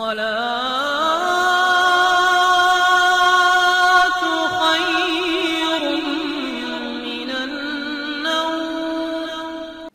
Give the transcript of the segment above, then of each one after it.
الصلاة خير من النوم।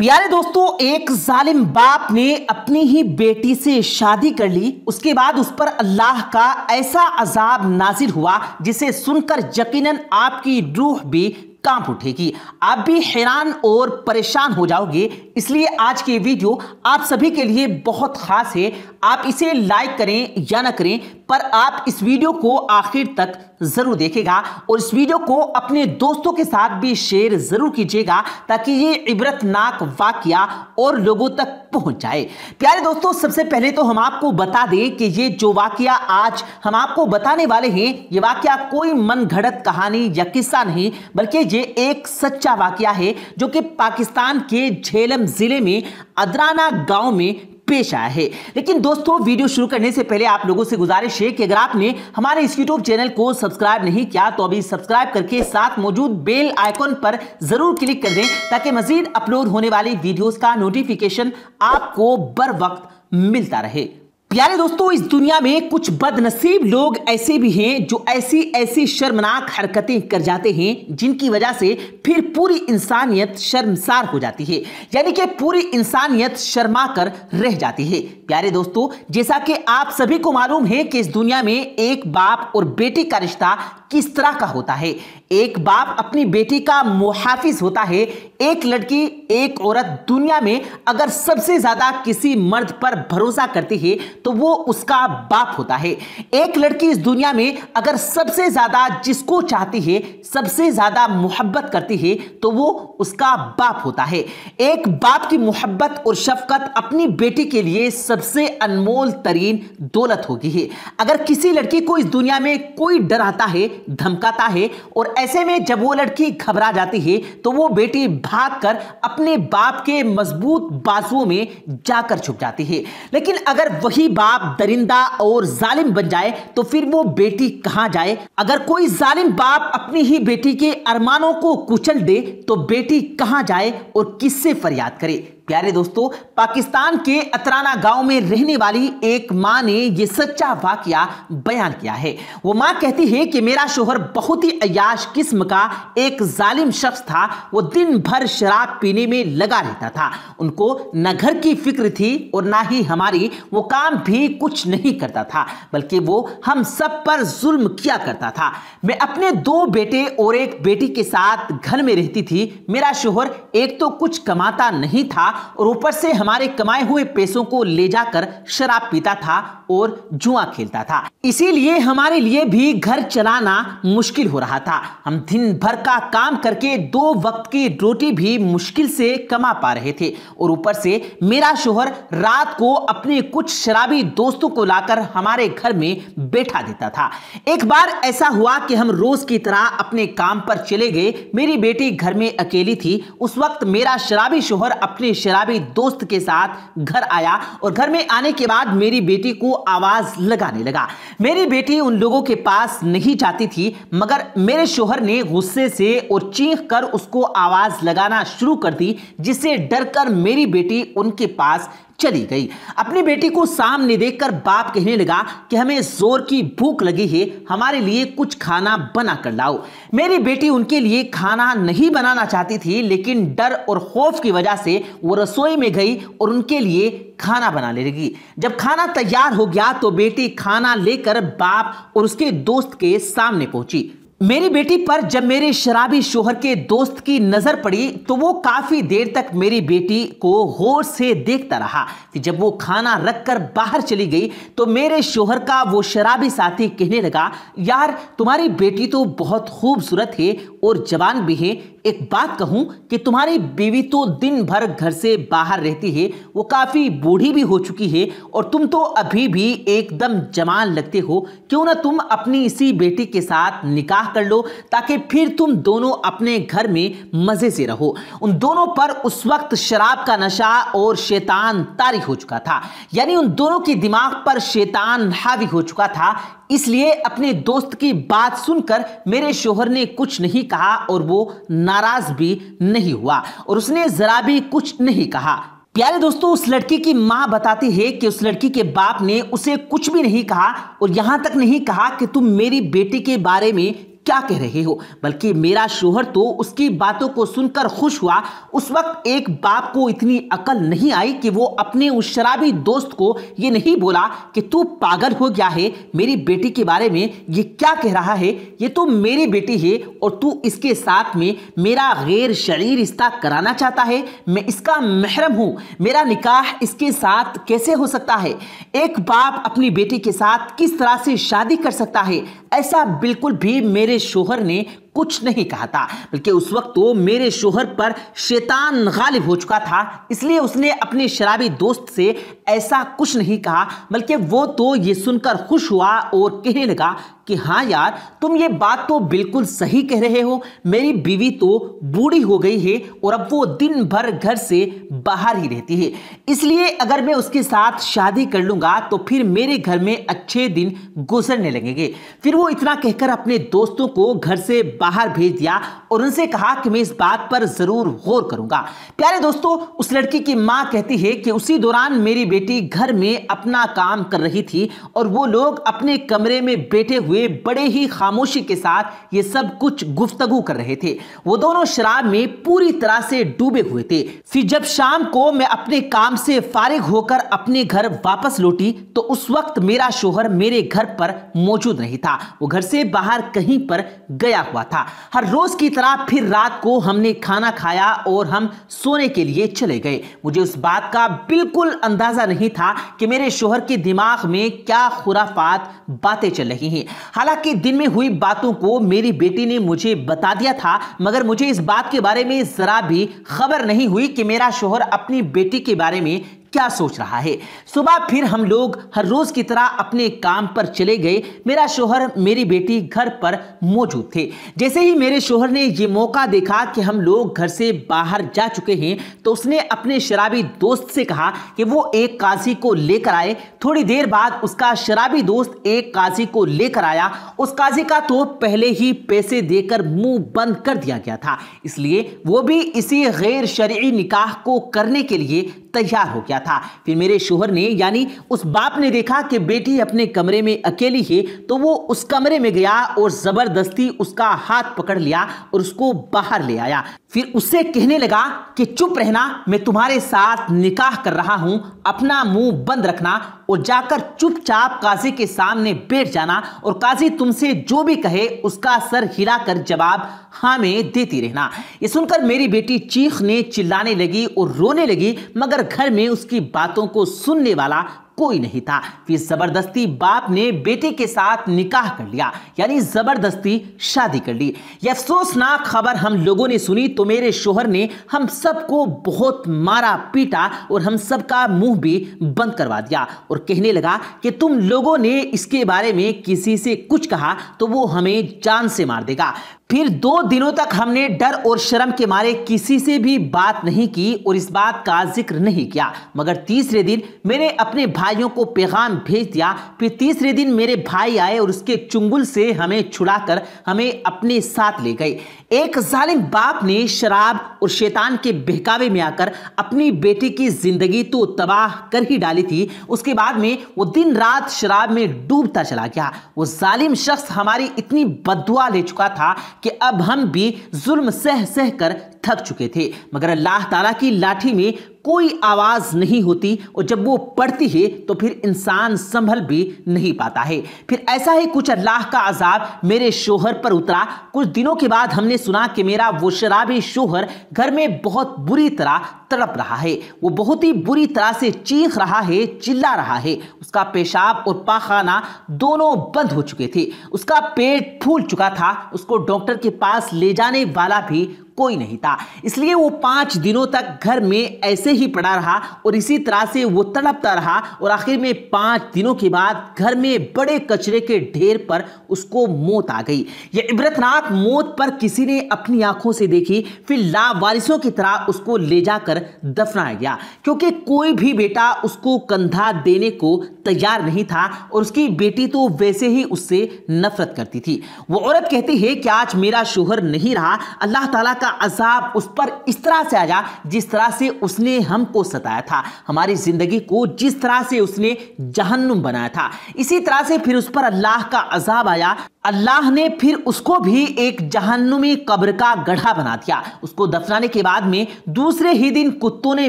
प्यारे दोस्तों, एक जालिम बाप ने अपनी ही बेटी से शादी कर ली। उसके बाद उस पर अल्लाह का ऐसा अजाब नाजिल हुआ जिसे सुनकर यकीनन आपकी रूह भी कांप उठेगी, आप भी हैरान और परेशान हो जाओगे। इसलिए आज की वीडियो आप सभी के लिए बहुत खास है। आप इसे लाइक करें या ना करें, पर आप इस वीडियो को आखिर तक ज़रूर देखेगा और इस वीडियो को अपने दोस्तों के साथ भी शेयर ज़रूर कीजिएगा ताकि ये इबरतनाक वाकया और लोगों तक पहुंच जाए। प्यारे दोस्तों, सबसे पहले तो हम आपको बता दें कि ये जो वाकया आज हम आपको बताने वाले हैं, ये वाकया कोई मनगढ़ंत कहानी या किस्सा नहीं, बल्कि ये एक सच्चा वाकया है जो कि पाकिस्तान के झेलम ज़िले में अदराना गांव में पेश आया है। लेकिन दोस्तों, वीडियो शुरू करने से पहले आप लोगों से गुजारिश है कि अगर आपने हमारे इस यूट्यूब चैनल को सब्सक्राइब नहीं किया तो अभी सब्सक्राइब करके साथ मौजूद बेल आइकॉन पर जरूर क्लिक कर दें ताकि मजीद अपलोड होने वाली वीडियोस का नोटिफिकेशन आपको बर वक्त मिलता रहे। प्यारे दोस्तों, इस दुनिया में कुछ बदनसीब लोग ऐसे भी हैं जो ऐसी शर्मनाक हरकतें कर जाते हैं जिनकी वजह से फिर पूरी इंसानियत शर्मसार हो जाती है, यानी कि पूरी इंसानियत शर्मा कर रह जाती है। प्यारे दोस्तों, जैसा कि आप सभी को मालूम है कि इस दुनिया में एक बाप और बेटे का रिश्ता किस तरह का होता है। एक बाप अपनी बेटी का मुहाफिज होता है। एक लड़की, एक औरत दुनिया में अगर सबसे ज्यादा किसी मर्द पर भरोसा करती है तो वो उसका बाप होता है। एक लड़की इस दुनिया में अगर सबसे ज्यादा जिसको चाहती है, सबसे ज्यादा मोहब्बत करती है तो वो उसका बाप होता है। एक बाप की मोहब्बत और शफकत अपनी बेटी के लिए सबसे अनमोल तरीन दौलत होती है। अगर किसी लड़की को इस दुनिया में कोई डराता है, धमकाता है और ऐसे में जब वो लड़की घबरा जाती है तो वो बेटी भागकर अपने बाप के मजबूत बाजुओं में जाकर छुप जाती है। लेकिन अगर वही बाप दरिंदा और जालिम बन जाए तो फिर वो बेटी कहां जाए। अगर कोई जालिम बाप अपनी ही बेटी के अरमानों को कुचल दे तो बेटी कहां जाए और किससे फरियाद करे। प्यारे दोस्तों, पाकिस्तान के अतराना गांव में रहने वाली एक माँ ने यह सच्चा वाकया बयान किया है। वो माँ कहती है कि मेरा शोहर बहुत ही अय्याश किस्म का एक जालिम शख्स था। वो दिन भर शराब पीने में लगा रहता था। उनको न घर की फिक्र थी और ना ही हमारी। वो काम भी कुछ नहीं करता था, बल्कि वो हम सब पर जुल्म किया करता था। मैं अपने दो बेटे और एक बेटी के साथ घर में रहती थी। मेरा शोहर एक तो कुछ कमाता नहीं था और ऊपर से हमारे कमाए हुए पैसों को ले जाकर शराब पीता था और जुआ खेलता था। इसीलिए हमारे लिए भी घर चलाना मुश्किल हो रहा था। हम दिन भर का काम करके दो वक्त की रोटी भी मुश्किल से कमा पा रहे थे और ऊपर से मेरा शोहर रात को अपने कुछ शराबी दोस्तों को लाकर हमारे घर में बैठा देता था। एक बार ऐसा हुआ कि हम रोज की तरह अपने काम पर चले गए। मेरी बेटी घर में अकेली थी। उस वक्त मेरा शराबी शोहर अपने शराबी दोस्त के साथ घर आया और घर में आने के बाद मेरी बेटी को आवाज लगाने लगा। मेरी बेटी उन लोगों के पास नहीं जाती थी, मगर मेरे शोहर ने गुस्से से और चीख कर उसको आवाज लगाना शुरू कर दी, जिससे डरकर मेरी बेटी उनके पास चली गई। अपनी बेटी को सामने देखकर बाप कहने लगा कि हमें जोर की भूख लगी है, हमारे लिए कुछ खाना बना कर लाओ। मेरी बेटी उनके लिए खाना नहीं बनाना चाहती थी, लेकिन डर और खौफ की वजह से वो रसोई में गई और उनके लिए खाना बनाने लगी। जब खाना तैयार हो गया तो बेटी खाना लेकर बाप और उसके दोस्त के सामने पहुंची। मेरी बेटी पर जब मेरे शराबी शोहर के दोस्त की नज़र पड़ी तो वो काफ़ी देर तक मेरी बेटी को गौर से देखता रहा। फिर जब वो खाना रखकर बाहर चली गई तो मेरे शोहर का वो शराबी साथी कहने लगा, यार तुम्हारी बेटी तो बहुत खूबसूरत है और जवान भी है। एक बात कहूँ कि तुम्हारी बीवी तो दिन भर घर से बाहर रहती है, वो काफ़ी बूढ़ी भी हो चुकी है और तुम तो अभी भी एकदम जवान लगते हो। क्यों ना तुम अपनी इसी बेटी के साथ निकाह कर लो ताकि फिर तुम दोनों अपने घर में मज़े से रहो। उन दोनों पर उस वक्त शराब का नशा और शैतान तारी हो चुका था, यानी उन दोनों के दिमाग पर शैतान हावी हो चुका था। इसलिए अपने दोस्त की बात सुनकर मेरे शोहर ने कुछ नहीं कहा और वो नाराज़ भी नहीं हुआ और उसने ज़रा भी कुछ नहीं कहा। प्यारे दोस्तों, उस लड़की की मां बताती है कि उस लड़की के बाप ने उसे कुछ भी नहीं कहा और यहां तक नहीं कहा कि तुम मेरी बेटी के बारे में क्या कह रहे हो, बल्कि मेरा शोहर तो उसकी बातों को सुनकर खुश हुआ। उस वक्त एक बाप को इतनी अकल नहीं आई कि वो अपने उस शराबी दोस्त को ये नहीं बोला कि तू पागल हो गया है, मेरी बेटी के बारे में ये क्या कह रहा है, ये तो मेरी बेटी है और तू इसके साथ में मेरा गैर शरई रिश्ता कराना चाहता है। मैं इसका महरम हूँ, मेरा निकाह इसके साथ कैसे हो सकता है? एक बाप अपनी बेटी के साथ किस तरह से शादी कर सकता है? ऐसा बिल्कुल भी मेरे शोहर ने कुछ नहीं कहा था, बल्कि उस वक्त तो मेरे शोहर पर शैतान गालिब हो चुका था, इसलिए उसने अपने शराबी दोस्त से ऐसा कुछ नहीं कहा, बल्कि वो तो ये सुनकर खुश हुआ और कहने लगा कि हाँ यार, तुम ये बात तो बिल्कुल सही कह रहे हो, मेरी बीवी तो बूढ़ी हो गई है और अब वो दिन भर घर से बाहर ही रहती है, इसलिए अगर मैं उसके साथ शादी कर लूँगा तो फिर मेरे घर में अच्छे दिन गुजरने लगेंगे। फिर वो इतना कहकर अपने दोस्तों को घर से बाहर भेज दिया और उनसे कहा कि मैं इस बात पर जरूर गौर करूंगा। प्यारे दोस्तों, उस लड़की की मां कहती है कि उसी दौरान मेरी बेटी घर में अपना काम कर रही थी और वो लोग अपने कमरे में बैठे हुए बड़े ही खामोशी के साथ ये सब कुछ गुफ्तगू कर रहे थे। वो दोनों शराब में पूरी तरह से डूबे हुए थे। फिर जब शाम को मैं अपने काम से फारिग होकर अपने घर वापस लौटी तो उस वक्त मेरा शोहर मेरे घर पर मौजूद नहीं था, वो घर से बाहर कहीं पर गया हुआ था। हर रोज की तरह फिर रात को हमने खाना खाया और हम सोने के लिए चले गए। मुझे उस बात का बिल्कुल अंदाजा नहीं था कि मेरे शोहर के दिमाग में क्या खुराफात बातें चल रही हैं। हालांकि दिन में हुई बातों को मेरी बेटी ने मुझे बता दिया था, मगर मुझे इस बात के बारे में जरा भी खबर नहीं हुई कि मेरा शोहर अपनी बेटी के बारे में क्या सोच रहा है। सुबह फिर हम लोग हर रोज की तरह अपने काम पर चले गए। मेरा शोहर मेरी बेटी घर पर मौजूद थे। जैसे ही मेरे शोहर ने ये मौका देखा कि हम लोग घर से बाहर जा चुके हैं तो उसने अपने शराबी दोस्त से कहा कि वो एक काजी को लेकर आए। थोड़ी देर बाद उसका शराबी दोस्त एक काजी को लेकर आया। उस काजी का तो पहले ही पैसे देकर मुंह बंद कर दिया गया था, इसलिए वो भी इसी गैर शरई निकाह को करने के लिए तैयार हो गया था। फिर मेरे शोहर ने यानी उस बाप ने देखा कि बेटी अपने कमरे में अकेली है तो वो उस कमरे में गया और जबरदस्ती उसका हाथ पकड़ लिया और उसको बाहर ले आया। फिर उससे कहने लगा कि चुप रहना, मैं तुम्हारे साथ निकाह कर रहा हूं, अपना मुंह बंद रखना और जाकर चुपचाप काजी के सामने बैठ जाना और काजी तुमसे जो भी कहे उसका सर हिलाकर जवाब हाँ में देती रहना। ये सुनकर मेरी बेटी चीखने चिल्लाने लगी और रोने लगी, मगर घर में उसकी बातों को सुनने वाला कोई नहीं था। फिर जबरदस्ती बाप ने बेटे के साथ निकाह कर लिया, यानी जबरदस्ती शादी कर ली। यह अफसोसनाक खबर हम लोगों ने सुनी तो मेरे शोहर ने हम सबको बहुत मारा पीटा और हम सबका मुंह भी बंद करवा दिया और कहने लगा कि तुम लोगों ने इसके बारे में किसी से कुछ कहा तो वो हमें जान से मार देगा। फिर 2 दिनों तक हमने डर और शर्म के मारे किसी से भी बात नहीं की और इस बात का जिक्र नहीं किया, मगर तीसरे दिन मैंने अपने भाइयों को पैगाम भेज दिया। फिर तीसरे दिन मेरे भाई आए और उसके चुंगल से हमें छुड़ाकर हमें अपने साथ ले गए। एक जालिम बाप ने शराब और शैतान के बहकावे में आकर अपनी बेटी की जिंदगी तो तबाह कर ही डाली थी। उसके बाद में वो दिन रात शराब में डूबता चला गया। वो जालिम शख्स हमारी इतनी बद्दुआ ले चुका था कि अब हम भी जुल्म सह सह कर थक चुके थे, मगर अल्लाह ताला की लाठी में कोई आवाज़ नहीं होती और जब वो पड़ती है तो फिर इंसान संभल भी नहीं पाता है। फिर ऐसा ही कुछ अल्लाह का अजाब मेरे शोहर पर उतरा। कुछ दिनों के बाद हमने सुना कि मेरा वो शराबी शोहर घर में बहुत बुरी तरह तड़प रहा है, वो बहुत ही बुरी तरह से चीख रहा है, चिल्ला रहा है। उसका पेशाब और पाखाना दोनों बंद हो चुके थे, उसका पेट फूल चुका था, उसको डॉक्टर के पास ले जाने वाला भी कोई नहीं था, इसलिए वो 5 दिनों तक घर में ऐसे ही पड़ा रहा और इसी तरह से वो तड़पता रहा और आखिर में 5 दिनों के बाद घर में बड़े कचरे के ढेर पर उसको मौत आ गई। यह इबरतनाक मौत पर किसी ने अपनी आंखों से देखी। फिर लावारिसों की तरह उसको ले जाकर अंदर दफनाया गया क्योंकि कोई भी बेटा उसको कंधा देने को तैयार नहीं था और उसकी बेटी तो वैसे ही उससे नफरत करती थी। वो औरत कहती है कि आज मेरा शोहर नहीं रहा, अल्लाह ताला का अजाब उस पर इस तरह से आया जिस तरह से उसने हमको सताया था, हमारी जिंदगी को जिस तरह से उसने जहन्नुम बनाया था, इसी तरह से फिर उस पर अल्लाह का अजाब आया। अल्लाह ने फिर उसको भी एक जहन्नुमी कब्र का गड्ढा बना दिया। उसको दफनाने के बाद में दूसरे ही दिन कुत्तों ने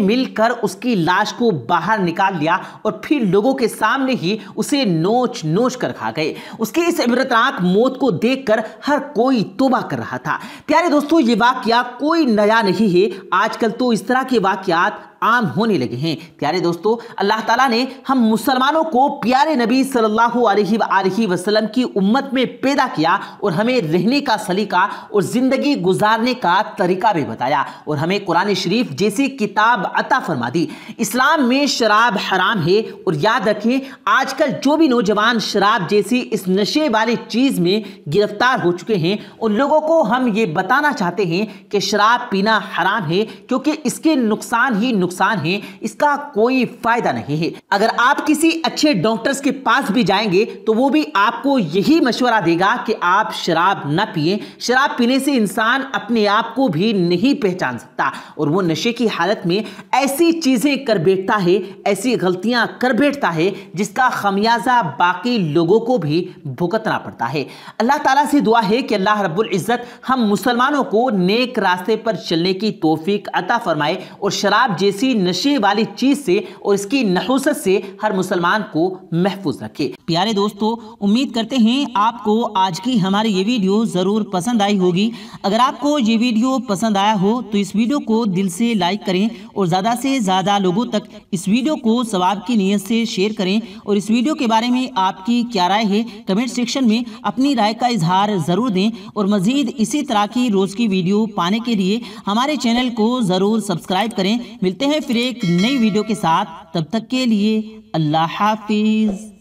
मिलकर उसकी लाश को बाहर निकाल लिया और फिर लोगों के सामने ही उसे नोच नोच कर खा गए। उसकी इस इबरतनाक मौत को देखकर हर कोई तौबा कर रहा था। प्यारे दोस्तों, ये वाकया कोई नया नहीं है, आजकल तो इस तरह के वाकयात आम होने लगे हैं। प्यारे दोस्तों, अल्लाह ताला ने हम मुसलमानों को प्यारे नबी सल्लल्लाहु अलैहि वसल्लम की उम्मत में पैदा किया और हमें रहने का सलीका और ज़िंदगी गुजारने का तरीका भी बताया और हमें कुरान शरीफ जैसी किताब अता फरमा दी। इस्लाम में शराब हराम है और याद रखें, आजकल जो भी नौजवान शराब जैसी इस नशे वाली चीज़ में गिरफ्तार हो चुके हैं, उन लोगों को हम ये बताना चाहते हैं कि शराब पीना हराम है क्योंकि इसके नुकसान ही नुकसान है, इसका कोई फायदा नहीं है। अगर आप किसी अच्छे डॉक्टर्स के पास भी जाएंगे तो वो भी आपको यही मशवरा देगा कि आप शराब न पिए। शराब पीने से इंसान अपने आप को भी नहीं पहचान सकता और वो नशे की हालत में ऐसी चीजें कर बैठता है, ऐसी गलतियां कर बैठता है जिसका खमियाजा बाकी लोगों को भी भुगतना पड़ता है। अल्लाह ताला से दुआ है कि अल्लाह रब्बुल इज्जत हम मुसलमानों को नेक रास्ते पर चलने की तौफीक अता फरमाए और शराब जैसी नशे वाली चीज से और इसकी नहुसत से हर मुसलमान को महफूज रखे। प्यारे दोस्तों, उम्मीद करते हैं आपको आज की हमारी ये वीडियो ज़रूर पसंद आई होगी। अगर आपको ये वीडियो पसंद आया हो तो इस वीडियो को दिल से लाइक करें और ज़्यादा से ज़्यादा लोगों तक इस वीडियो को सवाब की नीयत से शेयर करें। और इस वीडियो के बारे में आपकी क्या राय है, कमेंट सेक्शन में अपनी राय का इजहार ज़रूर दें और मज़ीद इसी तरह की रोज़ की वीडियो पाने के लिए हमारे चैनल को ज़रूर सब्सक्राइब करें। मिलते हैं फिर एक नई वीडियो के साथ, तब तक के लिए अल्लाह हाफिज़।